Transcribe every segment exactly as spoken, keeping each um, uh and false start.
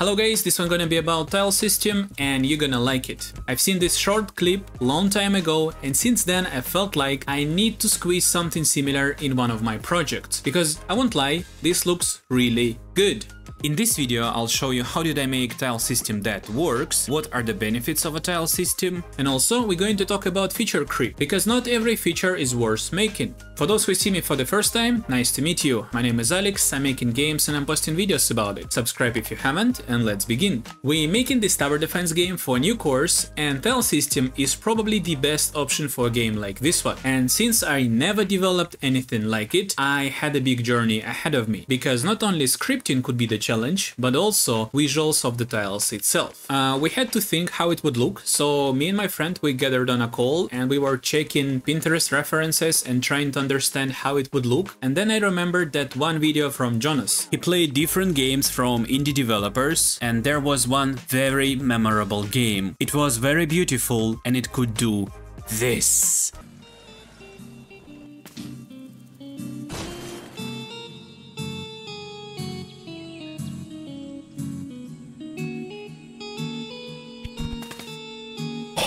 Hello guys, this one gonna be about TileSystem and you're gonna like it. I've seen this short clip long time ago and since then I felt like I need to squeeze something similar in one of my projects. Because I won't lie, this looks really good. In this video I'll show you how did I make TileSystem that works, what are the benefits of a TileSystem, and also we're going to talk about feature creep, because not every feature is worth making. For those who see me for the first time, nice to meet you, my name is Alex, I'm making games and I'm posting videos about it. Subscribe if you haven't and let's begin. We're making this tower defense game for a new course and TileSystem is probably the best option for a game like this one. And since I never developed anything like it, I had a big journey ahead of me, because not only scripting could be the challenge, but also visuals of the tiles itself. Uh, we had to think how it would look, so me and my friend we gathered on a call and we were checking Pinterest references and trying to understand how it would look. And then I remembered that one video from Jonas. He played different games from indie developers and there was one very memorable game. It was very beautiful and it could do this.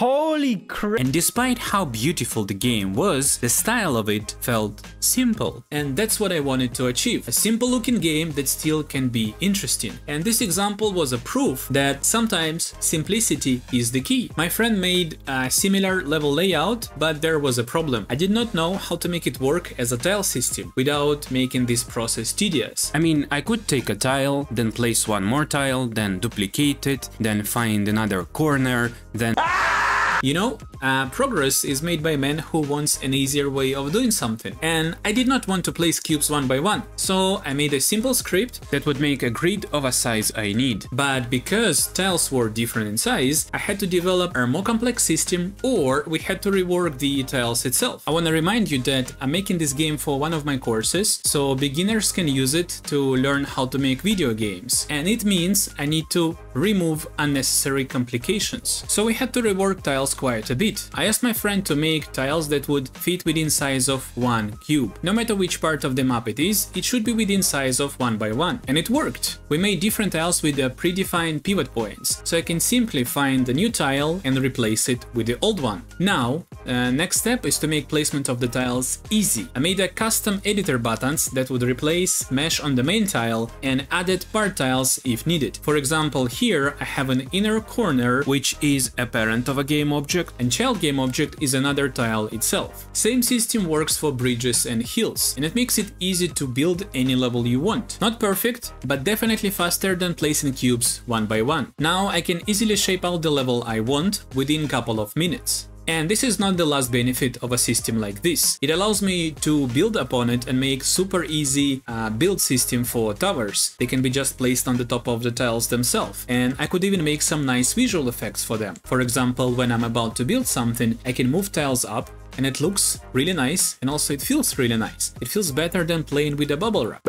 Holy crap! And despite how beautiful the game was, the style of it felt simple. And that's what I wanted to achieve. A simple looking game that still can be interesting. And this example was a proof that sometimes simplicity is the key. My friend made a similar level layout, but there was a problem. I did not know how to make it work as a tile system without making this process tedious. I mean, I could take a tile, then place one more tile, then duplicate it, then find another corner, then... Ah! You know, uh, progress is made by men who wants an easier way of doing something. And I did not want to place cubes one by one, so I made a simple script that would make a grid of a size I need. But because tiles were different in size, I had to develop a more complex system, or we had to rework the tiles itself. I want to remind you that I'm making this game for one of my courses, so beginners can use it to learn how to make video games. And it means I need to remove unnecessary complications. So we had to rework tiles quite a bit. I asked my friend to make tiles that would fit within size of one cube. No matter which part of the map it is, it should be within size of one by one. And it worked! We made different tiles with the predefined pivot points, so I can simply find the new tile and replace it with the old one. Now, uh, next step is to make placement of the tiles easy. I made a custom editor buttons that would replace mesh on the main tile and added part tiles if needed. For example, here I have an inner corner, which is a parent of a game object object and child game object is another tile itself. Same system works for bridges and hills, and it makes it easy to build any level you want. Not perfect, but definitely faster than placing cubes one by one. Now I can easily shape out the level I want within a couple of minutes. And this is not the last benefit of a system like this. It allows me to build upon it and make super easy uh, build system for towers. They can be just placed on the top of the tiles themselves. And I could even make some nice visual effects for them. For example, when I'm about to build something, I can move tiles up and it looks really nice, and also it feels really nice. It feels better than playing with a bubble wrap.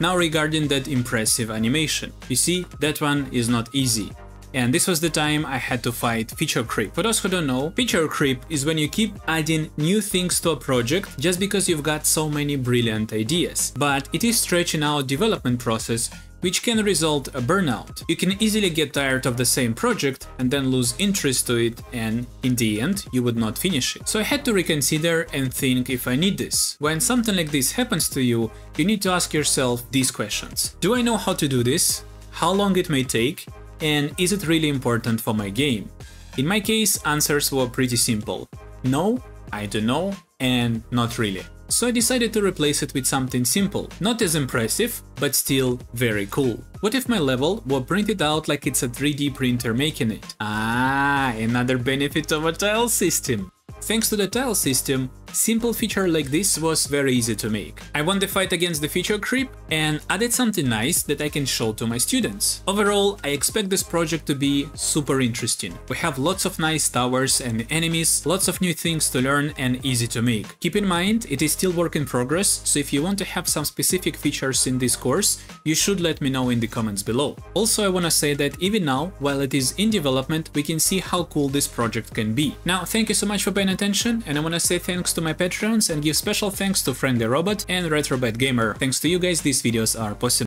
Now regarding that impressive animation. You see, that one is not easy. And this was the time I had to fight feature creep. For those who don't know, feature creep is when you keep adding new things to a project just because you've got so many brilliant ideas. But it is stretching out development process, which can result a burnout. You can easily get tired of the same project and then lose interest to it, and in the end you would not finish it. So I had to reconsider and think if I need this. When something like this happens to you, you need to ask yourself these questions. Do I know how to do this? How long it may take? And is it really important for my game? In my case, answers were pretty simple. No, I don't know, and not really. So I decided to replace it with something simple. Not as impressive, but still very cool. What if my level were printed out like it's a three D printer making it? Ah, another benefit of a tile system. Thanks to the tile system, simple feature like this was very easy to make. I won the fight against the feature creep and added something nice that I can show to my students. Overall, I expect this project to be super interesting. We have lots of nice towers and enemies, lots of new things to learn and easy to make. Keep in mind, it is still work in progress, so if you want to have some specific features in this course, you should let me know in the comments below. Also, I want to say that even now, while it is in development, we can see how cool this project can be. Now, thank you so much for paying attention, and I want to say thanks to my Patreons and give special thanks to Friendly Robot and RetroBatGamer. Thanks to you guys, these videos are possible.